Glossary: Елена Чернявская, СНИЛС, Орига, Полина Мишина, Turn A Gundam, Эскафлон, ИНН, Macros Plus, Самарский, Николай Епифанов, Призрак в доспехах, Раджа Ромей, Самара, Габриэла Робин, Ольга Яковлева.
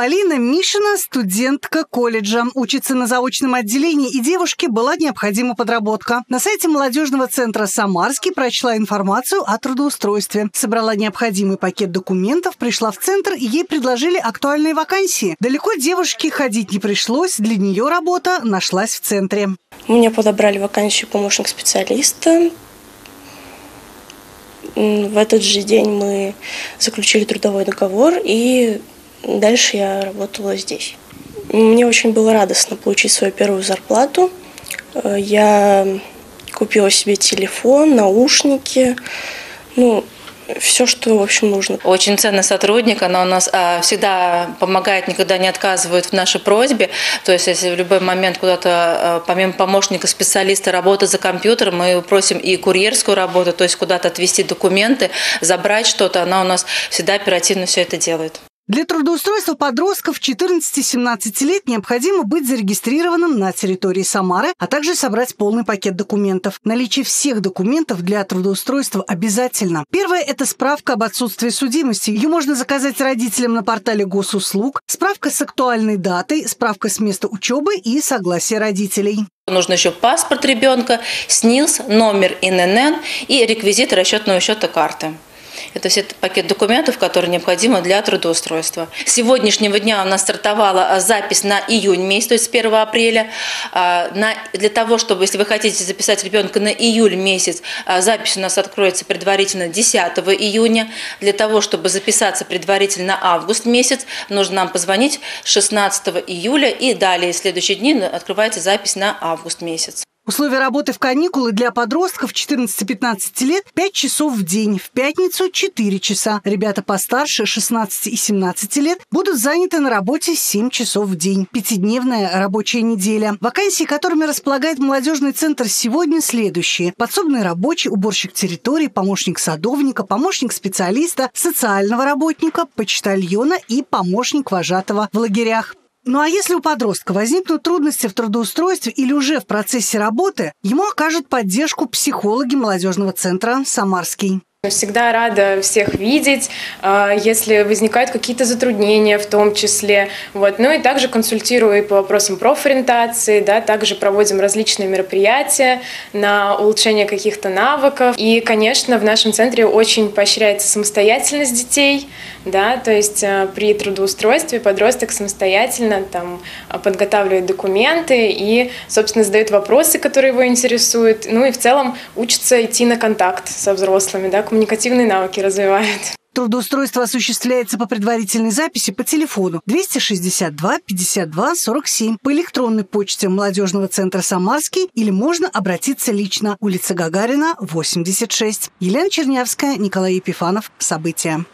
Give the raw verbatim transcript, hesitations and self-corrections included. Полина Мишина – студентка колледжа. Учится на заочном отделении, и девушке была необходима подработка. На сайте молодежного центра «Самарский» прочла информацию о трудоустройстве. Собрала необходимый пакет документов, пришла в центр, и ей предложили актуальные вакансии. Далеко девушке ходить не пришлось, для нее работа нашлась в центре. Мне подобрали вакансию помощник специалиста. В этот же день мы заключили трудовой договор, и дальше я работала здесь. Мне очень было радостно получить свою первую зарплату. Я купила себе телефон, наушники, ну, все, что, в общем, нужно. Очень ценный сотрудник, она у нас а, всегда помогает, никогда не отказывает в нашей просьбе. То есть, если в любой момент куда-то, а, помимо помощника, специалиста, работа за компьютером, мы просим и курьерскую работу, то есть куда-то отвезти документы, забрать что-то, она у нас всегда оперативно все это делает. Для трудоустройства подростков четырнадцати-семнадцати лет необходимо быть зарегистрированным на территории Самары, а также собрать полный пакет документов. Наличие всех документов для трудоустройства обязательно. Первое – это справка об отсутствии судимости. Ее можно заказать родителям на портале госуслуг, справка с актуальной датой, справка с места учебы и согласие родителей. Нужно еще паспорт ребенка, СНИЛС, номер И Н Н и реквизиты расчетного счета карты. Это все пакет документов, которые необходимы для трудоустройства. С сегодняшнего дня у нас стартовала запись на июнь месяц, то есть с первого апреля. Для того, чтобы, если вы хотите записать ребенка на июль месяц, запись у нас откроется предварительно десятого июня. Для того, чтобы записаться предварительно на август месяц, нужно нам позвонить шестнадцатого июля, и далее в следующие дни открывается запись на август месяц. Условия работы в каникулы для подростков четырнадцати-пятнадцати лет – пять часов в день, в пятницу – четыре часа. Ребята постарше шестнадцати и семнадцати лет будут заняты на работе семь часов в день. Пятидневная рабочая неделя. Вакансии, которыми располагает молодежный центр сегодня, следующие. Подсобный рабочий, уборщик территории, помощник садовника, помощник специалиста, социального работника, почтальона и помощник вожатого в лагерях. Ну а если у подростка возникнут трудности в трудоустройстве или уже в процессе работы, ему окажут поддержку психологи молодежного центра «Самарский». Всегда рада всех видеть, если возникают какие-то затруднения в том числе. Вот. Ну и также консультирую и по вопросам профориентации, да, также проводим различные мероприятия на улучшение каких-то навыков. И, конечно, в нашем центре очень поощряется самостоятельность детей, да, то есть при трудоустройстве подросток самостоятельно там подготавливает документы и, собственно, задает вопросы, которые его интересуют. Ну и в целом учится идти на контакт со взрослыми, да, коммуникативные навыки развивают. Трудоустройство осуществляется по предварительной записи по телефону двести шестьдесят два пятьдесят два сорок семь, по электронной почте молодежного центра «Самарский», или можно обратиться лично. Улица Гагарина, восемьдесят шесть. Елена Чернявская, Николай Епифанов. События.